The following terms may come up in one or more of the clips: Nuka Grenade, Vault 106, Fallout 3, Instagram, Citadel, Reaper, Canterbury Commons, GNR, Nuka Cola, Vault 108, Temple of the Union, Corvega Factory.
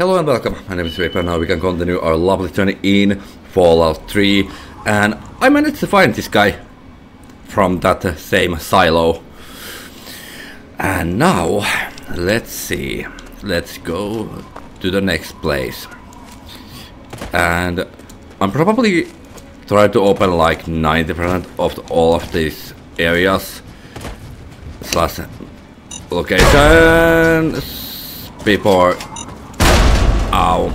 Hello and welcome, my name is Reaper. Now we can continue our lovely journey in Fallout 3. And I managed to find this guy from that same silo. And now, let's see. Let's go to the next place. And I'm probably trying to open like 90% of all of these areas. Slash locations before. Ow.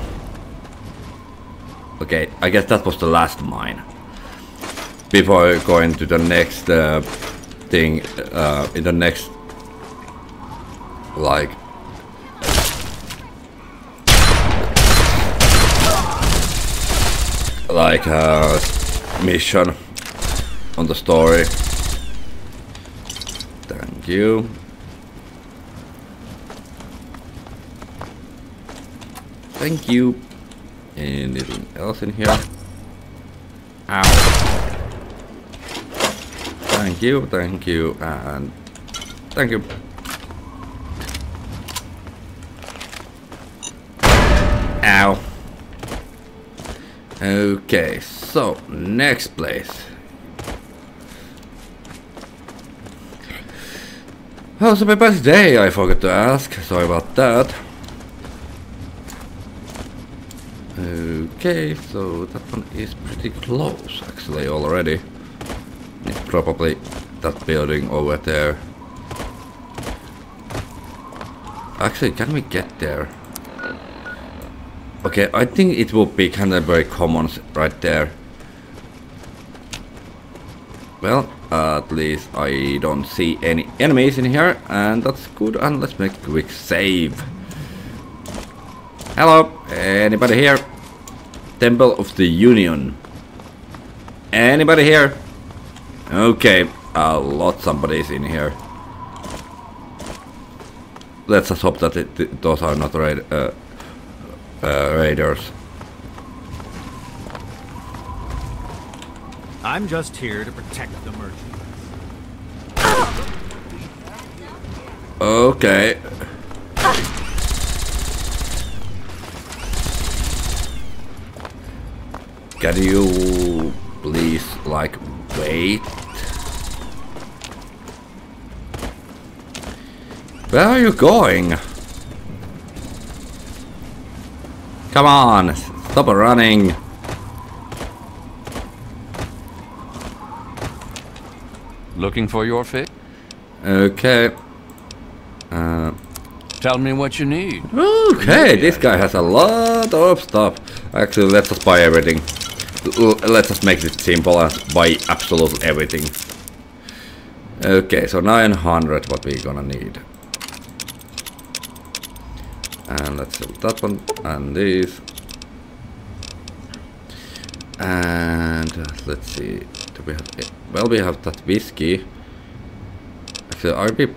Okay, I guess that was the last mine. Before going to the next thing, in the next, like, mission on the story. Thank you. Thank you. Anything else in here? Ow. Thank you, and thank you. Ow. Okay, so next place. How's my best day? I forgot to ask. Sorry about that. Okay, so that one is pretty close actually already. It's probably that building over there. Actually, can we get there? Okay, I think it will be Canterbury Commons right there. Well, at least I don't see any enemies in here, and that's good. And let's make a quick save. Hello, anybody here? Temple of the Union. Anybody here? Okay, a lot somebody's in here. Let's just hope that those are not raiders. I'm just here to protect the merchants. Okay. Can you please, like, wait? Where are you going? Come on, stop running. Looking for your fix? Okay. Tell me what you need. Okay, this guy has a lot of stuff. Actually, let's just buy everything. Let's just make it simple and buy absolutely everything. Okay, so 900 what we're gonna need. And let's sell that one and this. And let's see, do we have it? Well, we have that whiskey. Actually,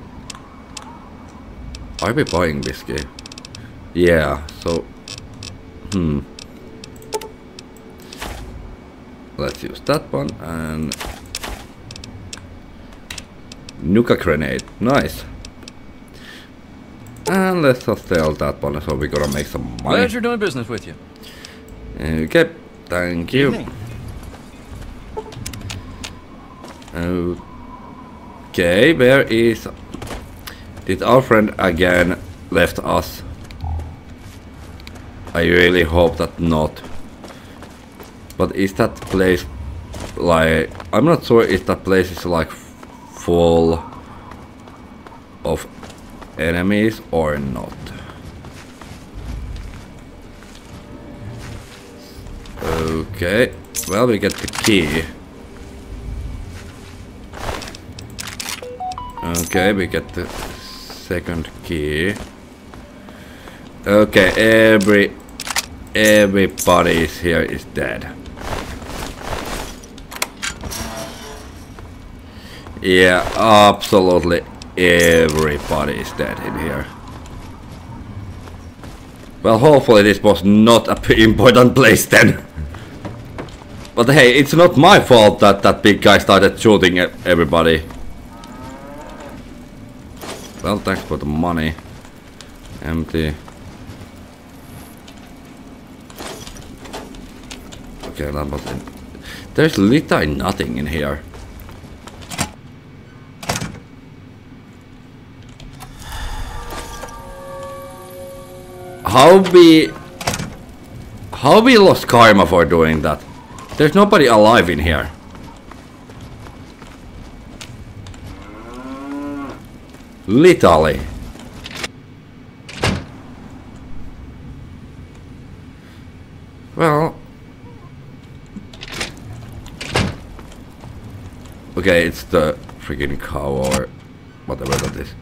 are we buying whiskey? Yeah, so let's use that one and Nuka Grenade. Nice. And let's just sell that one, so we're gonna make some money. Glad you're doing business with you. Okay, thank you. Okay, where is... Did our friend again left us? I really hope that not. But is that place like... I'm not sure if that place is like full of enemies or not. Okay, well, we get the key. Okay, we get the second key. Okay, everybody is here is dead. Yeah, absolutely everybody is dead in here. Well, hopefully this was not a important place then. But hey, it's not my fault that that big guy started shooting at everybody. Well, thanks for the money. Empty. okay, that was it. There's literally nothing in here. How we lost karma for doing that? There's nobody alive in here. Literally. Well. Okay, it's the freaking cow or whatever that is.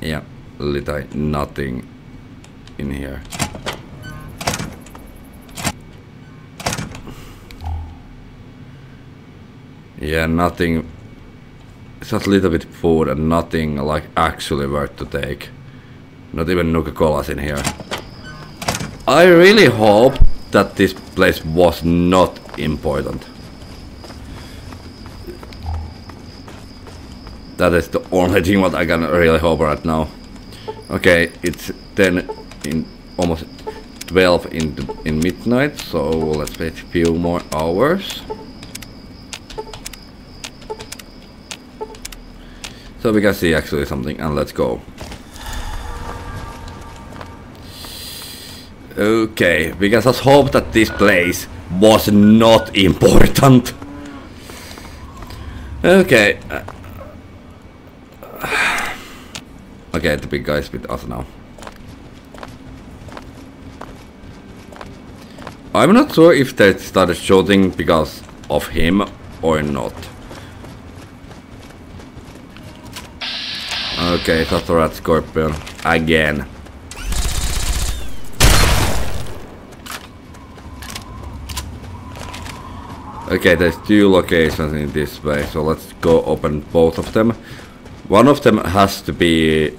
Yeah, literally nothing in here. Yeah, nothing. Just a little bit food and nothing like actually worth to take. Not even Nuka Colas in here. I really hope that this place was not important. That is the only thing what I can really hope right now. Okay, it's 10 in almost 12 in midnight, so let's wait a few more hours. So we can see actually something, and let's go. Okay, we can just hope that this place was not important. Okay. Okay, the big guy is with us now. I'm not sure if they started shooting because of him or not. Okay, that's a rat scorpion again. Okay, there's two locations in this way, so let's go open both of them. One of them has to be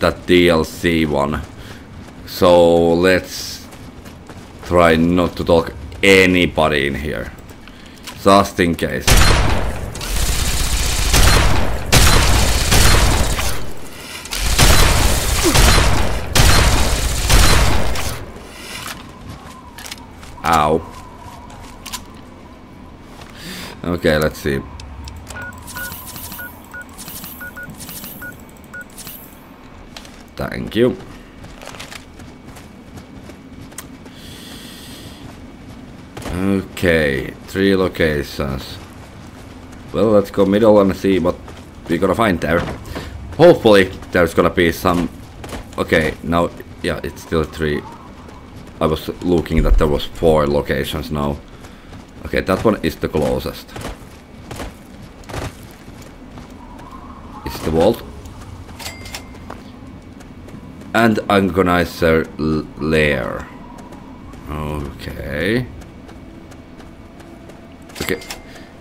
that DLC one. So let's try not to talk anybody in here. Just in case. Ow. Okay, let's see. Thank you. Okay, three locations. Well, let's go middle and see what we're gonna find there. Hopefully there's gonna be some... Okay, now, yeah, it's still three. I was looking that there was four locations now. Okay, that one is the closest. It's the vault. And Agonizer Lair. Okay. Okay.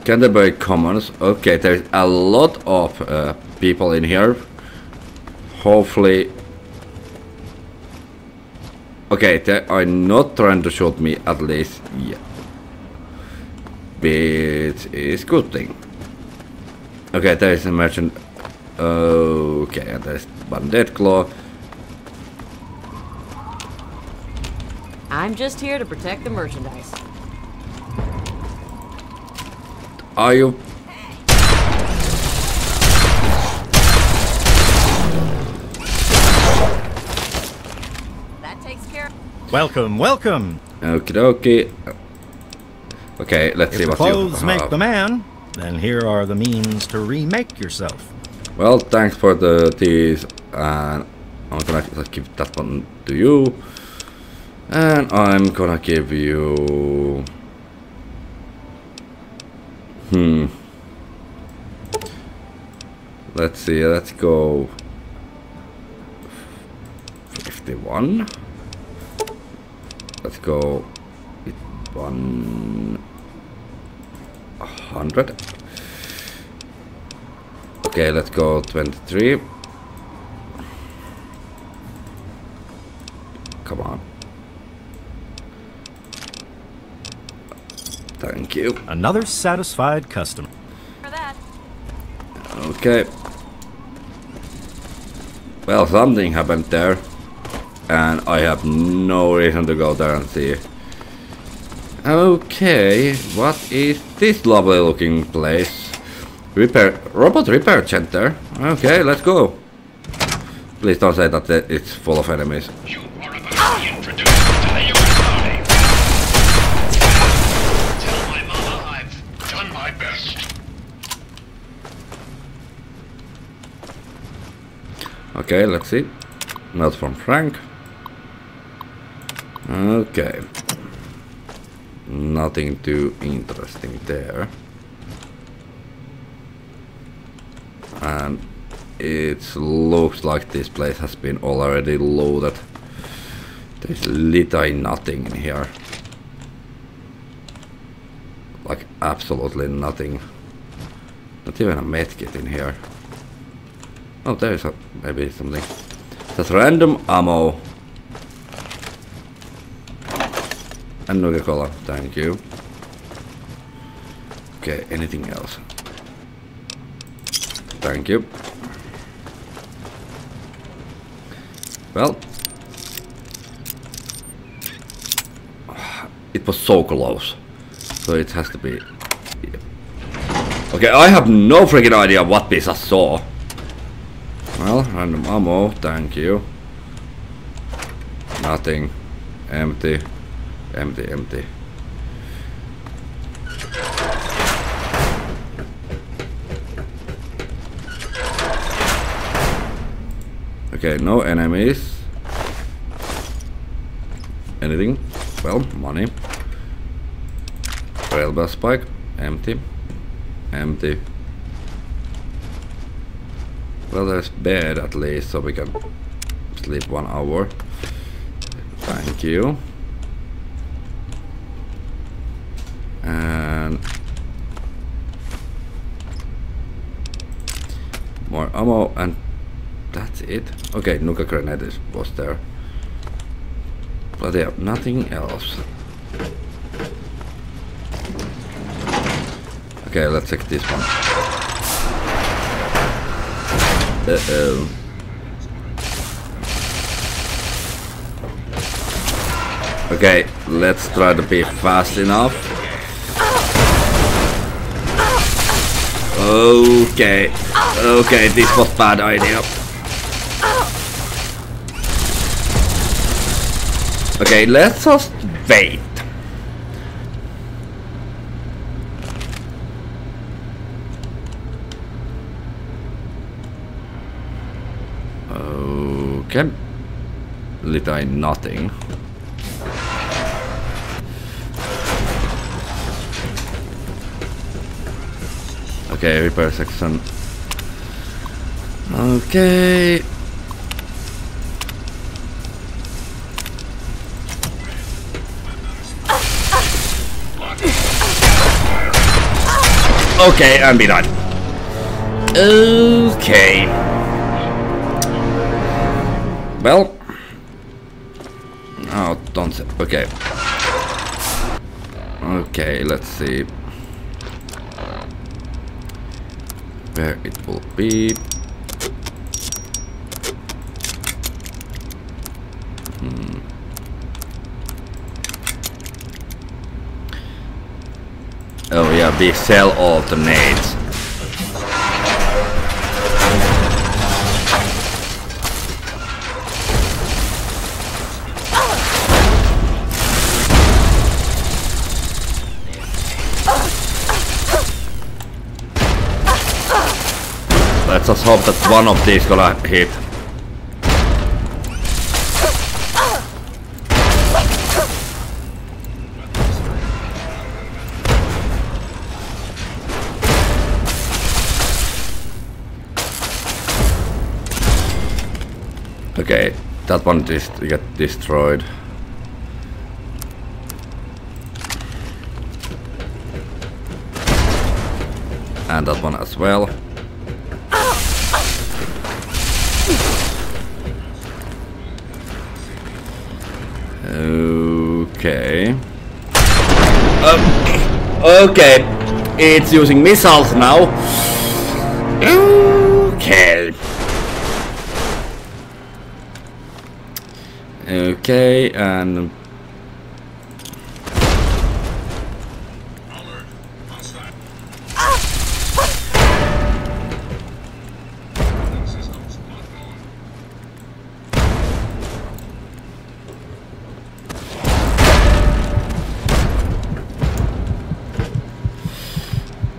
Canterbury Commons. Okay, there's a lot of people in here. Hopefully... Okay, they are not trying to shoot me at least yet. Which is good thing. Okay, there is a merchant. Okay, and there's one dead claw. I'm just here to protect the merchandise. Are you? Welcome, welcome. Okie dokie. Okay, let's see what's going on. If the clothes make the man, then here are the means to remake yourself. Well, thanks for the teas, and I'm gonna give that one to you, and I'm gonna give you. Let's see. Let's go. 51. Let's go with 100. Okay, let's go 23. Come on. Thank you. Another satisfied customer. For that. Okay. Well, something happened there. And I have no reason to go there and see. Okay, what is this lovely looking place? Robot repair center. Okay, let's go. Please don't say that it's full of enemies. You are about to be introduced to the USA. Tell my mama I've done my best. Okay, let's see. Not from Frank. Okay. Nothing too interesting there. And it looks like this place has been already loaded. There's literally nothing in here. Like absolutely nothing. Not even a medkit in here. Oh, there's a, maybe something. That's random ammo. And Nuka Cola, thank you. Okay, anything else? Thank you. Well, it was so close, so it has to be. Okay, I have no freaking idea what this I saw. Well, random ammo, thank you. Nothing, empty. Empty. Okay, no enemies. Anything? Well, money. Rail bus spike. Empty. Empty. Well, there's bed at least, so we can sleep 1 hour. Thank you. And more ammo, and that's it. Okay, Nuka Grenade was there, but they have nothing else. Okay, let's check this one. Uh-oh. Okay, let's try to be fast enough. Okay, this was a bad idea. Okay, let's just wait. Okay. Literally nothing. Okay, repair section. Okay. Okay, and be done. Okay. Well. Oh, don't say. Okay. Okay, let's see where it will be. Oh yeah, we sell alternates. Let's just hope that one of these gonna hit. Okay, that one just got destroyed. And that one as well. Okay. Okay, it's using missiles now. Okay. Okay, and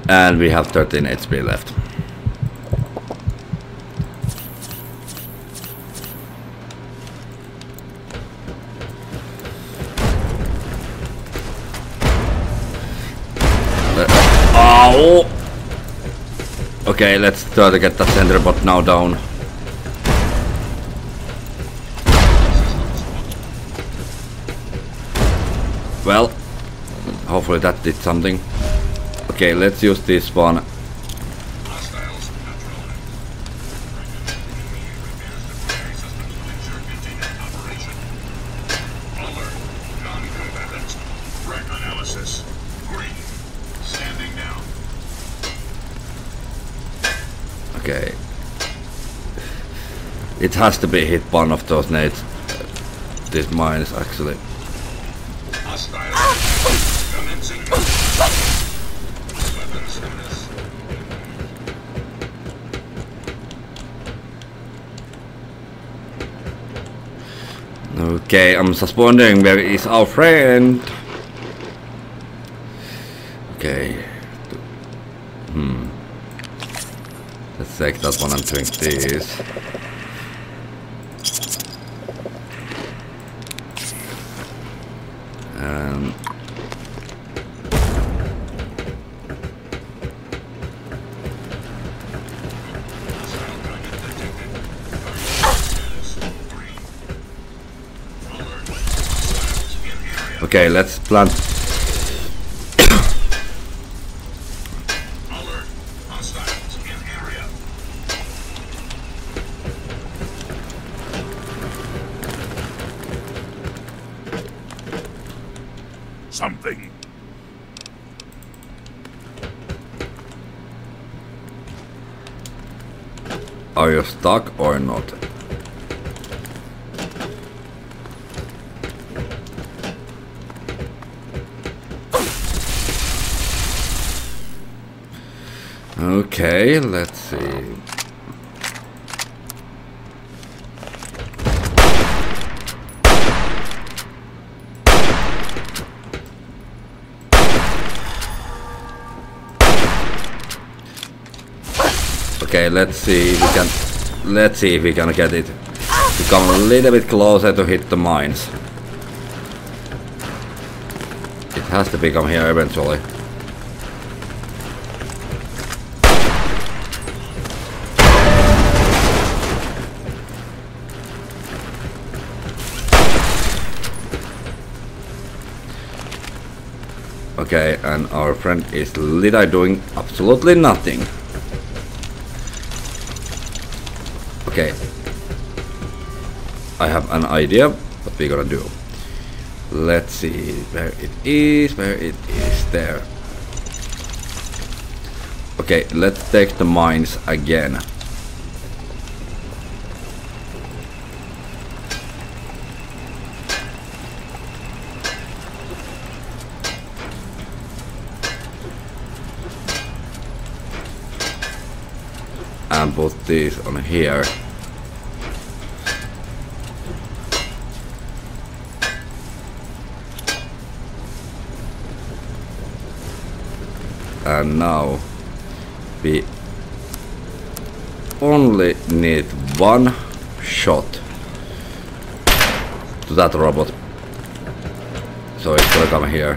And we have 13 HP left. Ow! Okay, let's try to get that sender bot now down. Well, hopefully that did something. Okay, let's use this one. Okay. It has to be hit one of those nades. These mines actually. Okay, I'm just wondering where is our friend? Okay. Let's take that one and drink this. Okay, let's plant. Alert. Hostiles in area. Something. Are you stuck or not? Okay, let's see. Okay, let's see if we can get it to come a little bit closer to hit the mines. It has to become here eventually. Okay, and our friend is Lida doing absolutely nothing. Okay. I have an idea what we're gonna do. Let's see where it is, there. Okay, let's take the mines again. And put this on here. And now we only need one shot to that robot. So it's gonna come here.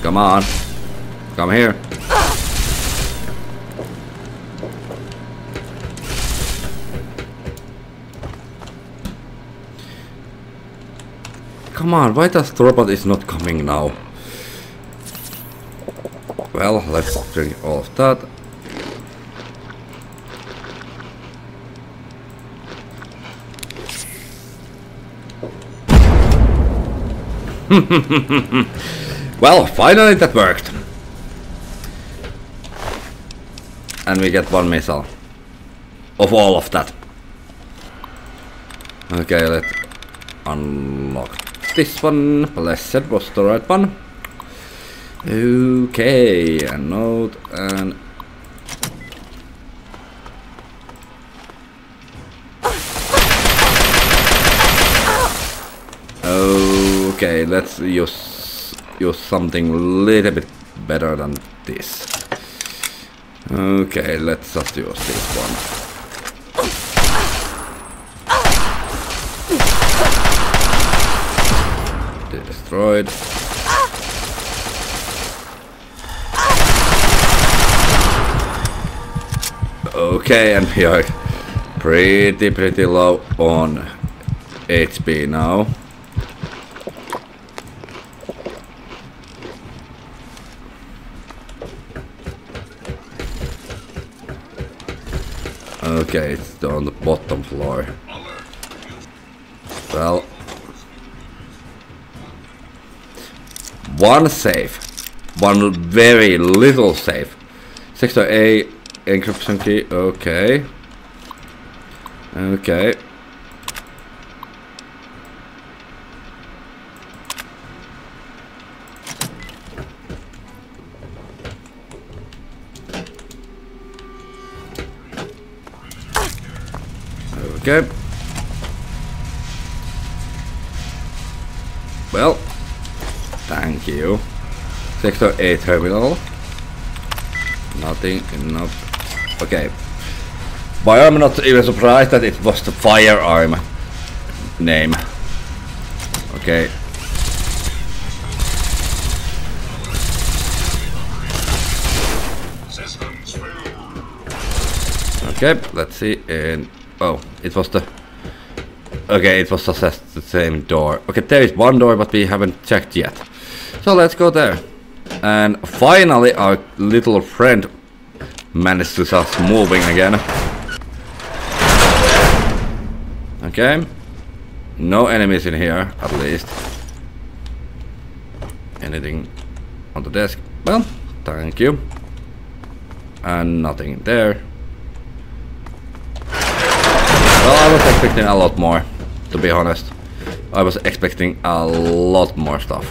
Come on, come here. Come on, why does the robot is not coming now? Well, let's drink all of that. Well, finally that worked. And we get one missile. Of all of that. Okay, let's unlock this one. Blessed was the right one. Okay, a note and... Okay, let's use something a little bit better than this. Okay, let's just use this one. Destroyed. Okay, and we are pretty low on HP now. Okay, it's on the bottom floor. Well, one safe, one very little safe. Sector A encryption key. Okay. Okay. Okay. Well. Thank you. Sector A terminal. Nothing, enough. Okay. But I'm not even surprised that it was the firearm name. Okay. Okay, let's see. And oh, it was the... Okay, it was just the same door. Okay, there is one door, but we haven't checked yet. So let's go there. And finally our little friend managed to start moving again. Okay. No enemies in here, at least. Anything on the desk? Well, thank you. And nothing there. Well, I was expecting a lot more, to be honest. I was expecting a lot more stuff.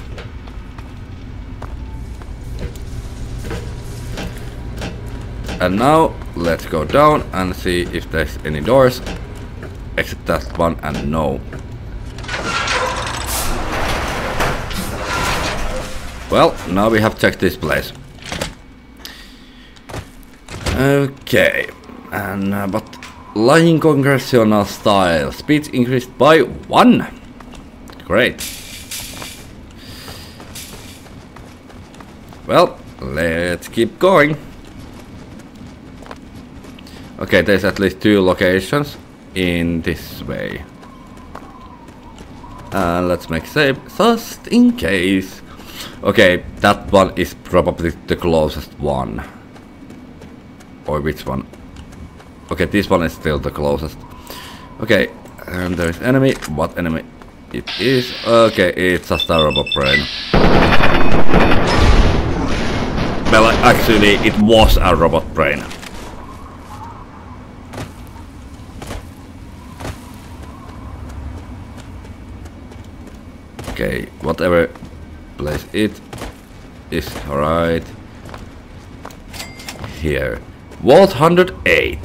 And now let's go down and see if there's any doors. Exit that one and no. Well, now we have checked this place. Okay, and but lying congressional style speed increased by 1. Great. Well, let's keep going. Okay, there's at least 2 locations in this way. Let's make save just in case. Okay, that one is probably the closest one. Or which one? Okay, this one is still the closest. Okay, and there's enemy. What enemy it is? Okay, it's a robot brain. Well, actually, it was a robot brain. Okay, whatever place it is, right here. Vault 108.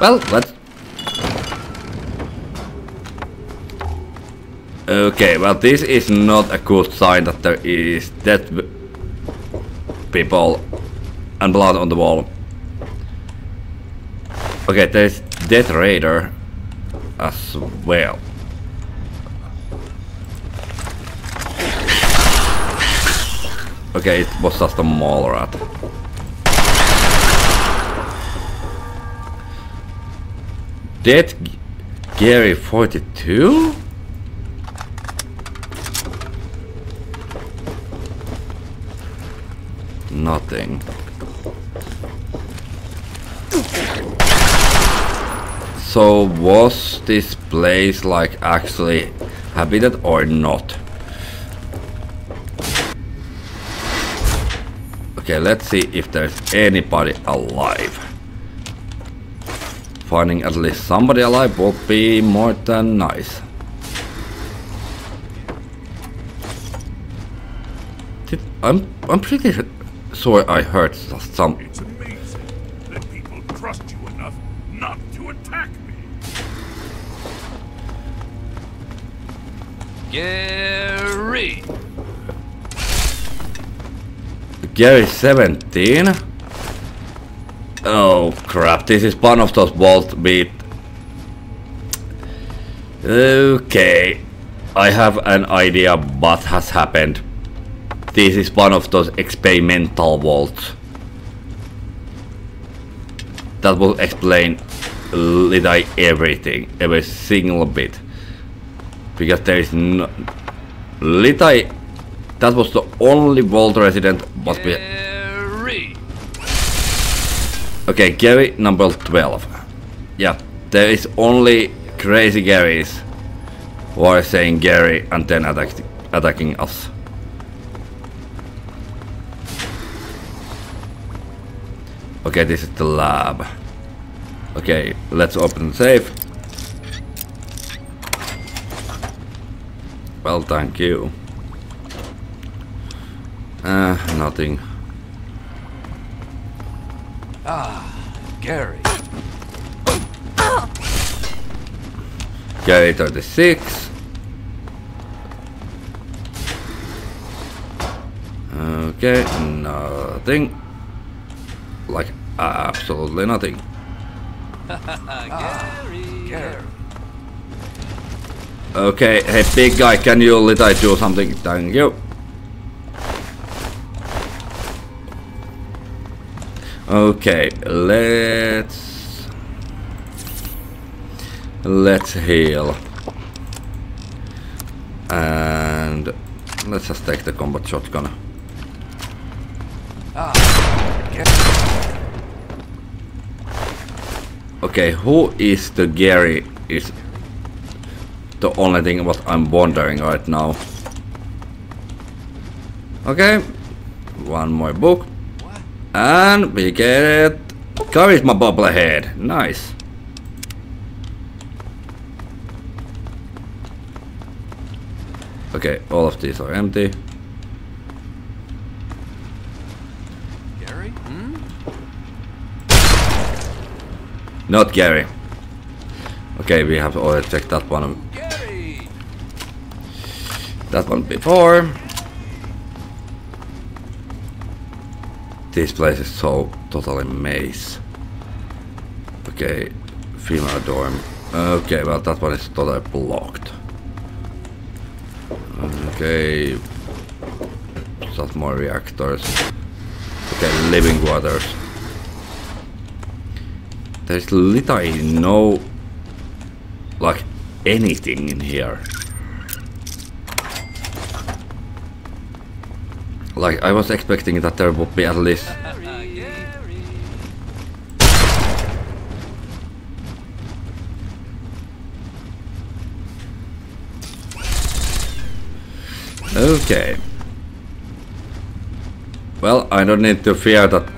Well, let's... Okay, well, this is not a good sign that there is dead people and blood on the wall. Okay, there's dead raider as well. Okay, it was just a mole rat. Dead Gary 42? Nothing. So was this place like actually habited or not? Okay, let's see if there's anybody alive. Finding at least somebody alive will be more than nice. I'm pretty sure I heard some. It's amazing that people trust you enough not to attack me. Gary! Gary 17? Oh crap, this is one of those vault beat. Okay, I have an idea what has happened. This is one of those experimental vaults. That will explain literally everything, every single bit. Because there is no... literally, that was the only vault resident what we... Okay, Gary number 12. Yeah, there is only crazy Garys who are saying Gary and then attacking us. Okay, this is the lab. Okay, let's open the safe. Well, thank you. Nothing. Ah, Gary. Gary 36. Okay, nothing. Like, absolutely nothing. Gary. Okay, hey big guy, can you let I do something? Thank you. Okay, let's heal. And let's just take the combat shotgun. Okay, who is the Gary is the only thing what I'm wondering right now. Okay, one more book. And we get Charisma Bobblehead. Nice. Okay, all of these are empty. Not Gary. Okay, we have already checked that one. Gary. That one before. This place is so totally maze. Okay, female dorm. Okay, well that one is totally blocked. Okay, some more reactors. Okay, living waters. There's literally no, like, anything in here. Like, I was expecting that there would be at least... Okay. Well, I don't need to fear that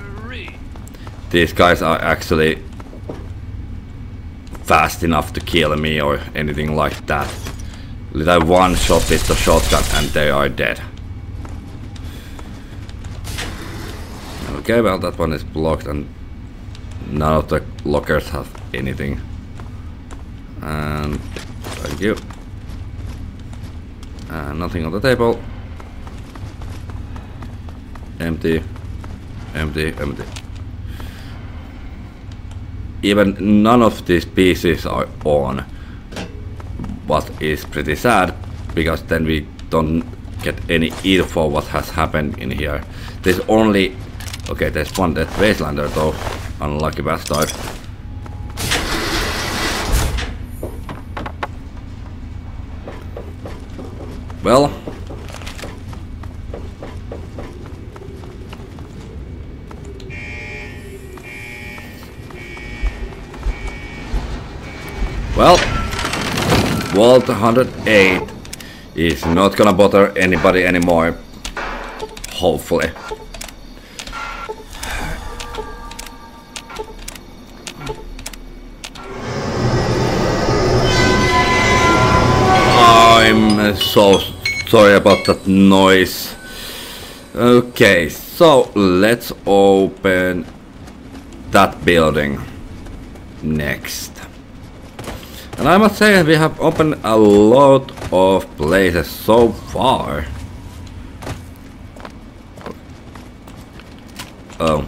these guys are actually fast enough to kill me or anything like that. I one shot with the shotgun and they are dead. Okay, well that one is blocked and none of the lockers have anything. And thank you. Nothing on the table. Empty. Empty, empty. Even none of these pieces are on, what is pretty sad, because then we don't get any info what has happened in here. There's only... okay, there's one dead Wastelander though, unlucky bastard. Well... well, Vault 108 is not gonna bother anybody anymore, hopefully. I'm so sorry about that noise. Okay, so let's open that building next. And I must say we have opened a lot of places so far. Oh,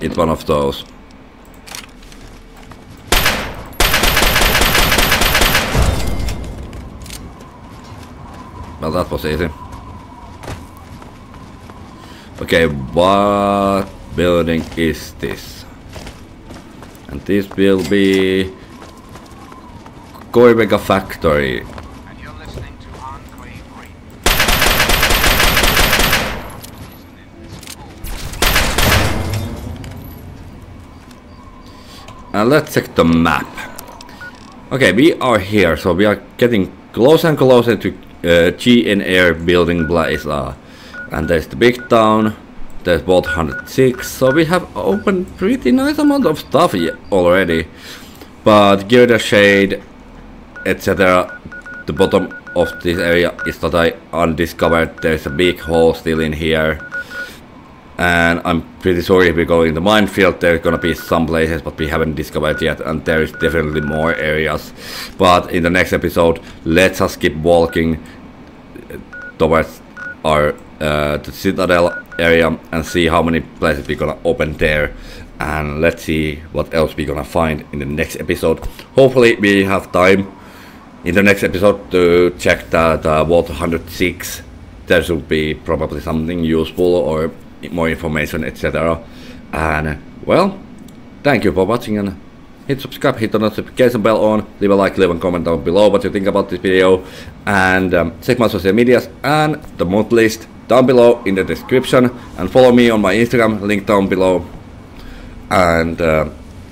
it's one of those. Well, that was easy. Okay, what building is this? And this will be Corvega Factory. And you're listening to Enclave Reaper. And let's check the map. Okay, we are here, so we are getting closer and closer to GNR building Blaza. And there's the big town, there's Vault 106, so we have opened pretty nice amount of stuff already. But give it a shade, etc. The bottom of this area is totally undiscovered. There's a big hole still in here. And I'm pretty sure if we go in the minefield there's gonna be some places but we haven't discovered yet, and there is definitely more areas. But in the next episode, let's us keep walking towards our the Citadel area and see how many places we're gonna open there, and let's see what else we're gonna find in the next episode. Hopefully we have time in the next episode to check that Vault 106. There should be probably something useful or more information, etc. And well, thank you for watching, and hit subscribe, hit the notification bell on, leave a like, leave a comment down below what you think about this video, and check my social medias and the month list down below in the description, and follow me on my Instagram, link down below, and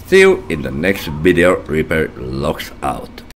see you in the next video. Reaper logs out.